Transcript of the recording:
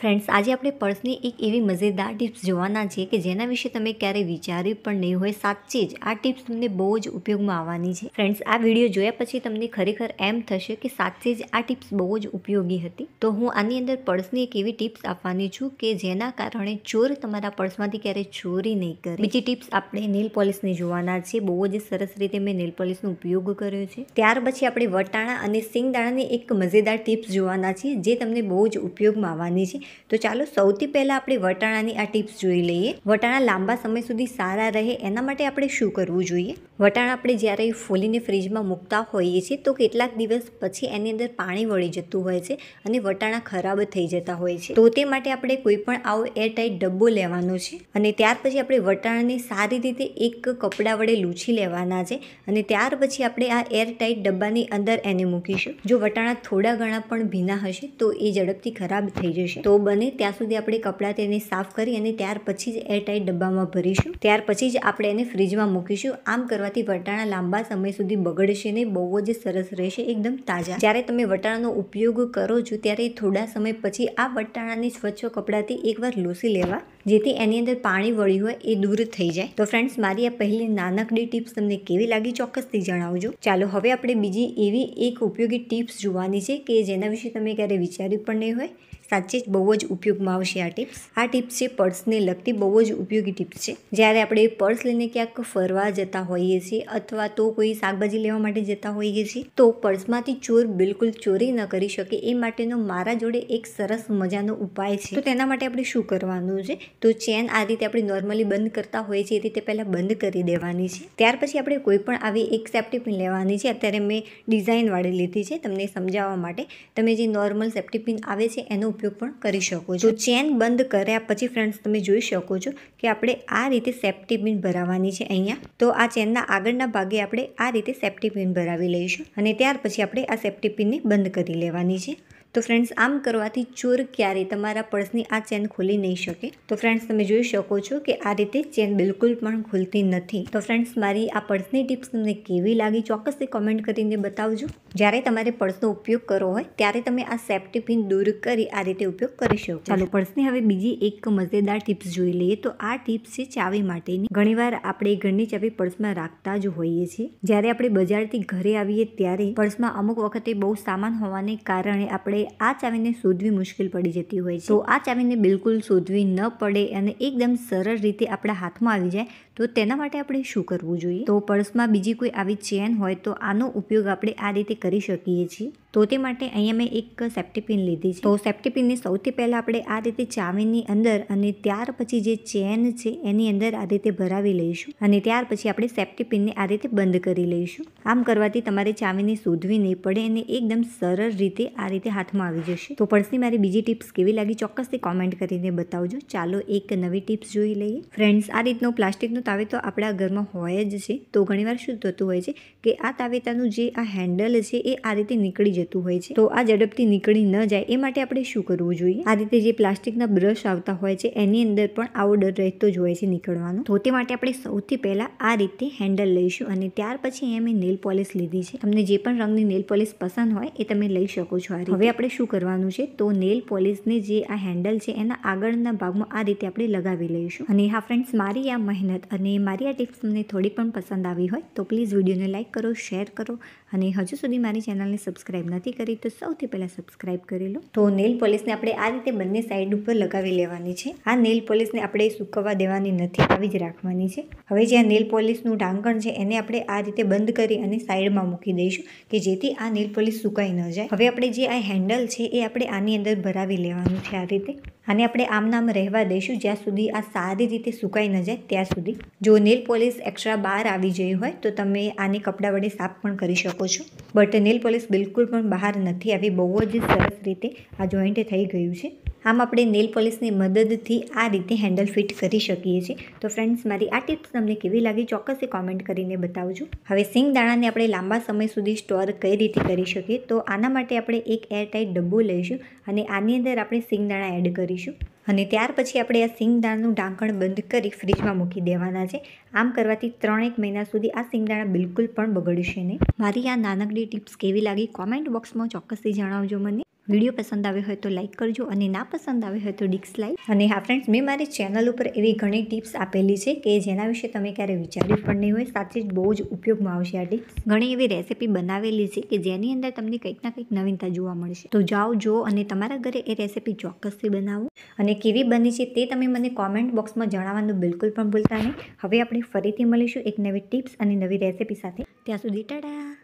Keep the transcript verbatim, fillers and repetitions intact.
Friends આજે આપણે પર્સની એક એવી મજેદાર ટિપ્સ જોવાના છે કે જેના વિશે તમે ક્યારે વિચાર્યું પણ નહીં હોય। સાચે જ આ ટિપ્સ તમને બહુ જ ઉપયોગમાં આવવાની છે। ફ્રેન્ડ્સ આ વિડિયો જોયા પછી તમને ખરેખર એમ થશે કે સાચે જ આ ટિપ્સ બહુ જ ઉપયોગી હતી। તો હું આની અંદર પર્સની એક એવી ટિપ્સ આપવાની છું કે જેના કારણે ચોર તમારા પર્સમાંથી ક્યારે ચોરી નહીં કરે। બીજી ટિપ્સ આપણે નેલ પોલિશની જોવાના છે। બહુ જ સરસ રીતે મેં નેલ પોલિશનો ઉપયોગ કર્યો છે। ત્યાર પછી આપણે વટાણા અને સિંગદાણાની એક મજેદાર ટિપ્સ જોવાના છે જે તમને બહુ જ ઉપયોગમાં આવવાની છે। तो चलो सौथी पहला आपणे वटाणानी आ टिप्स जोई लईए। वटाणा लांबा समय सुधी सारा रहे एना माटे आपणे शुं करवुं जोईए। वटाणा आपणे ज्यारे फोलीने फ्रीजमां मूकता होईए छीए तो केटलाक दिवस पछी एनी अंदर पाणी वळी जतुं होय छे अने वटाणा खराब थई जता होय छे। तो ते माटे आपणे कोई पण आवो एयरटाइट डब्बो लेवानो छे अने त्यार पछी आपणे वटाणाने सारी रीते एक कपड़ा वडे लूछी लेवाना छे अने त्यार पछी आपणे आ एयरटाइट डब्बानी अंदर एने मूकीशुं। जो वटाणा थोड़ा घणा पण भीना हशे तो ए झडपथी खराब थई जशे। तो बने त्यां सुधी आपणे कपड़ा तेने साफ करी अने त्यार पछी ज एयरटाइट डब्बामां भरीशुं। त्यार पछी ज आपणे एने फ्रीजमां मूकीशुं। आम करवाथी वटाणा लांबा समय सुधी बगड़शे नहीं, बहू ज सरस रहेशे एकदम ताजा। ज्यारे तमे वटाणानो उपयोग करो छो त्यारे थोड़ा समय पछी आ वटाणाने स्वच्छ कपड़ाथी एकवार लूसी लेवा जेथी एनी अंदर पाणी वळ्युं होय ए दूर थई जाय। तो फ्रेंड्स मारी आ पहेली नानकडी टिप्स तमने केवी लागी चोक्कसथी जणावजो। चालो हवे आपणे बीजी एवी एक उपयोगी टिप्स जोवानी छे के जेना विशे तमे क्यारे विचार्युं पण नहीं होय। साचे ज बहु ज उपयोगमां आवशे आ टिप्स। आ टिप्स छे पर्सने लगती बहु ज उपयोगी टिप्स छे। ज्यारे आपणे पर्स लईने क्यांक फरवा जता होईए छीए अथवा तो कोई शाकभाजी लेवा माटे जता होईए छीए तो पर्समांथी चोर बिलकुल चोरी न करी शके ए माटेनो मारा जोडे एक सरस मजानो उपाय छे। तो तेना माटे आपणे शुं करवानुं छे? तो चेन आ रीते आपणे नॉर्मली बंद करता होईए छीए ए रीते पहिला बंद करी देवानी छे। त्यार पछी आपणे कोई पण आवी एक सेफ्टीपिन लेवानी छे। अत्यारे मे डिझाइनवाળી લીધી છે તમને સમજાવવા માટે। તમે જે નોર્મल સેફ્ટીપિન આવે છે એનો उपयोग करी शको। तो चेन बंद कर्या पछी फ्रेंड्स तमे जोई शको छो के आपणे आ रीते सेफ्टी पिन भरावानी छे अहींया। तो आ चेनना आगळना भागे आपणे आ रीते सेफ्टी पिन भरावी लईशुं अने त्यार पछी आपणे आ सेफ्टी पिनने बंद करी लेवानी छे। तो फ्रेंड्स आम करवाथी चोर क्यारे तमारा पर्सनी आ चेन खोली नहीं शके। तो फ्रेंड्स तमे जोई शको छो के आ रीते चेन बिलकुल पण खुलती नथी। तो फ्रेंड्स मारी आ पर्सनी टिप्स तमने केवी लागी चोक्कसथी कमेंट करीने बतावजो। ज्यारे तमारे पर्सनो उपयोग करवो होय त्यारे तमे आ सेफ्टी पिन दूर करी आ रीते उपयोग करी शको। चालो पर्सनी हवे बीजी एक मजेदार टिप्स जोई लईए। तो आ टिप्स छे चावी माटेनी। घणीवार आपणे घरनी चावी पर्समां राखता ज होईए छीए। ज्यारे आपणे बजारथी घरे आवीए त्यारे पर्समां अमुक वखते बहु सामान होवाने कारणे आपणे आ चावीने शोधवी मुश्किल पड़ी जती होय छे। तो आ चावीने बिलकुल शोधवी न पड़े अने एकदम सरल रीते आपड़ा हाथमां आवी जाए तो तेना माटे आपणे शुं करवुं जोईए? तो पर्समां बीजी कोई आवी चेन होय तो आनो उपयोग आपणे आ रीते करी शकीए छीए। तो ते माटे अहींया मैं एक सेफ्टी पीन लीधी छे। तो सेफ्टी पीनने सौथी पहेला आपणे आ रीते चावीनी अंदर अने त्यार पछी जे चेन छे एनी अंदर आ रीते भरावी लईशुं अने त्यार पछी आपणे सेफ्टी पीनने आ रीते बंद करी लईशुं। आम करवाथी तमारे चावीने शोधवी नहीं पड़े अने एकदम सरल रीते आ रीते हाथ में आवी जशे। तो पर्सनी मारी बीजी टिप्स केवी लागी चोक्कसथी कमेंट करीने बतावजो। चालो एक नवी टिप्स जोई लईए। फ्रेंड्स आ रीतनो प्लास्टिकनो तावेतो आपड़ा घरमां होय ज छे। तो घणीवार शुं थतुं होय छे के आ तावेतानुं जे आ हेन्डल छे ए आ रीते नीकळी जतुं होय छे। तो आ झडपथी नीकळी न जाय ए माटे आपणे शुं करवुं जोईए? आ रीते जे प्लास्टिकना ब्रश आवता होय छे एनी अंदर पण आवो डर रहेतो ज होय छे नीकळवानो। तो ते माटे आपणे सौथी पहेला आ रीते हेन्डल लईशुं अने त्यार पछी अहींया मे नेल पॉलिश लीधी छे। तमने जे पण रंगनी नेल पॉलिश पसंद होय ए तमे लई शको छो। आ रीते આપણે શું કરવાનું છે? તો નેલ પોલિશને જે આ હેન્ડલ છે એના આગળના ભાગમાં આ રીતે આપણે લગાવી લઈશું। અને હા ફ્રેન્ડ્સ મારી આ મહેનત અને મારી આ ટિપ્સ તમને થોડી પણ પસંદ આવી હોય તો પ્લીઝ વિડીયોને લાઇક કરો, શેર કરો અને હજુ સુધી મારી ચેનલને સબસ્ક્રાઇબ નથી કરી તો સૌથી પહેલાં સબસ્ક્રાઇબ કરી લો। તો નેલ પોલિશને આપણે આ રીતે બંને સાઈડ ઉપર લગાવી લેવાની છે। આ નેલ પોલિશને આપણે સૂકવવા દેવાની નથી, આવી જ રાખવાની છે। હવે જે આ નેલ પોલિશનું ઢાંકણ છે એને આપણે આ રીતે બંધ કરી અને સાઈડમાં મૂકી દઈશું કે જેથી આ નેલ પોલિશ સુકાઈ ન જાય। હવે આપણે જે આ હેન્ડલ છે એ આપણે આની અંદર ભરાવી લેવાનું છે આ રીતે। અને આપણે આમ નામ રહેવા દઈશું જ્યાં સુધી આ સારી રીતે સુકાઈ ન જાય ત્યાં સુધી। જો નેલ પોલિશ એક્સ્ટ્રા બહાર આવી જઈ હોય તો તમે આને કપડાં વડે સાફ પણ કરી શકો છો, બટ નેલ પોલિશ બિલકુલ પણ બહાર નથી આવી, બહુ જ સરસ રીતે આ જોઈન્ટ થઈ ગયું છે। આમ આપણે નેલ પોલિશની મદદથી આ રીતે હેન્ડલ ફિટ કરી શકીએ છીએ। તો ફ્રેન્ડ્સ મારી આ ટિપ્સ તમને કેવી લાગી ચોક્કસ કોમેન્ટ કરીને બતાવજો। હવે સિંગદાણાને આપણે લાંબા સમય સુધી સ્ટોર કઈ રીતે કરી શકીએ? તો આના માટે આપણે એક એરટાઇટ ડબ્બો લઈશું અને આની અંદર આપણે સિંગદાણા એડ કરીશું અને ત્યાર પછી આપણે આ સિંગદાણાનું ઢાંકણ બંધ કરી ફ્રીજમાં મૂકી દેવાના છે। આમ કરવાથી ત્રણેક મહિના સુધી આ સિંગદાણા બિલકુલ પણ બગડશે નહીં। મારી આ નાનકડી ટિપ્સ કેવી લાગી કોમેન્ટ બોક્સમાં ચોક્કસથી જણાવજો મને। वीडियो पसंद आए हो तो लाइक करजो और ना पसंद आए हो तो डिसलाइक। और हाँ फ्रेंड्स, मैं मेरी चैनल पर एवं घनी टिप्स आपेली है कि जेना विषे तमे क्यारे विचार्यु पण नहीं होय। साचे बहुज उपयोग में आवशे आ टिप्स। घनी एवी रेसिपी बनावेली है कि जेनी अंदर तमने कंईक ना कंईक नवीनता जोवा मळशे। तो जाओ जो अने तमारा घरे ए रेसिपी चोक्कसथी बनावो अने केवी बनी छे ते तमे मने कॉमेंट बॉक्स में जणाववानुं बिल्कुल पण भूलता नहीं। हवे आपणे फरीथी मळीशुं एक नवी टिप्स अने नवी रेसिपी साथे। त्यां सुधी टाटा।